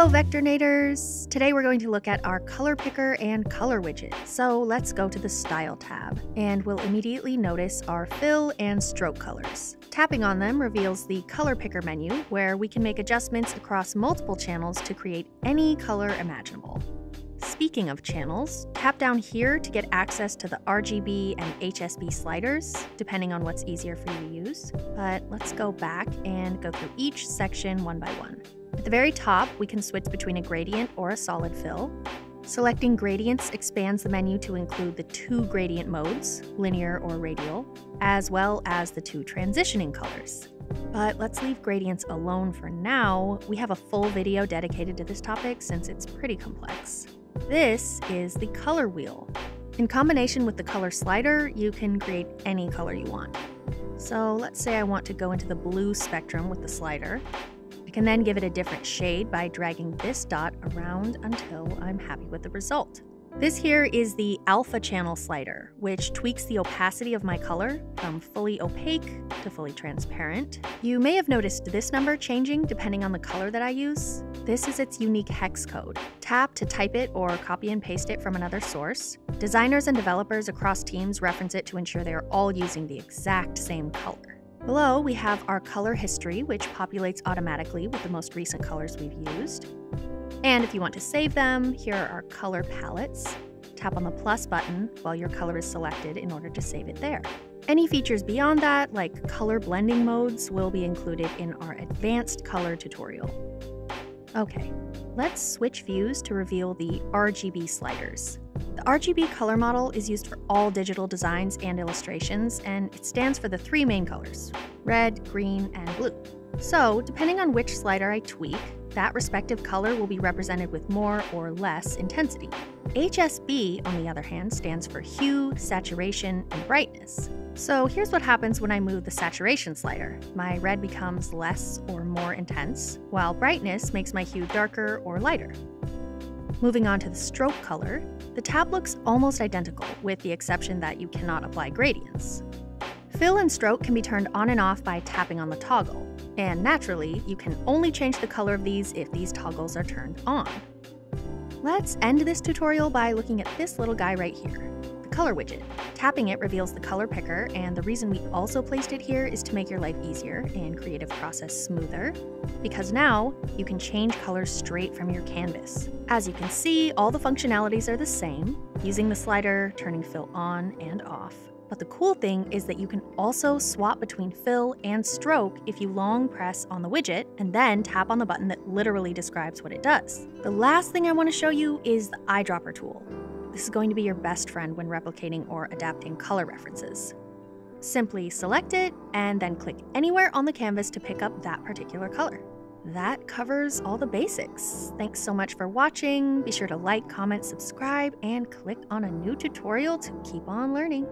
Hello Vectornators! Today we're going to look at our Color Picker and Color Widget. So let's go to the Style tab, and we'll immediately notice our fill and stroke colors. Tapping on them reveals the Color Picker menu, where we can make adjustments across multiple channels to create any color imaginable. Speaking of channels, tap down here to get access to the RGB and HSB sliders, depending on what's easier for you to use. But let's go back and go through each section one by one. At the very top, we can switch between a gradient or a solid fill. Selecting gradients expands the menu to include the two gradient modes, linear or radial, as well as the two transitioning colors. But let's leave gradients alone for now. We have a full video dedicated to this topic since it's pretty complex. This is the color wheel. In combination with the color slider, you can create any color you want. So let's say I want to go into the blue spectrum with the slider. I can then give it a different shade by dragging this dot around until I'm happy with the result. This here is the alpha channel slider, which tweaks the opacity of my color from fully opaque to fully transparent. You may have noticed this number changing depending on the color that I use. This is its unique hex code. Tap to type it or copy and paste it from another source. Designers and developers across teams reference it to ensure they are all using the exact same color. Below, we have our color history, which populates automatically with the most recent colors we've used. And if you want to save them, here are our color palettes. Tap on the plus button while your color is selected in order to save it there. Any features beyond that, like color blending modes, will be included in our advanced color tutorial. Okay, let's switch views to reveal the RGB sliders. The RGB color model is used for all digital designs and illustrations, and it stands for the three main colors: red, green, and blue. So, depending on which slider I tweak, that respective color will be represented with more or less intensity. HSB, on the other hand, stands for hue, saturation, and brightness. So here's what happens when I move the saturation slider. My red becomes less or more intense, while brightness makes my hue darker or lighter. Moving on to the stroke color, the tab looks almost identical, with the exception that you cannot apply gradients. Fill and stroke can be turned on and off by tapping on the toggle, and naturally, you can only change the color of these if these toggles are turned on. Let's end this tutorial by looking at this little guy right here, the color widget. Tapping it reveals the color picker, and the reason we also placed it here is to make your life easier and creative process smoother, because now you can change colors straight from your canvas. As you can see, all the functionalities are the same, using the slider, turning fill on and off. But the cool thing is that you can also swap between fill and stroke if you long press on the widget and then tap on the button that literally describes what it does. The last thing I want to show you is the eyedropper tool. This is going to be your best friend when replicating or adapting color references. Simply select it and then click anywhere on the canvas to pick up that particular color. That covers all the basics. Thanks so much for watching. Be sure to like, comment, subscribe, and click on a new tutorial to keep on learning.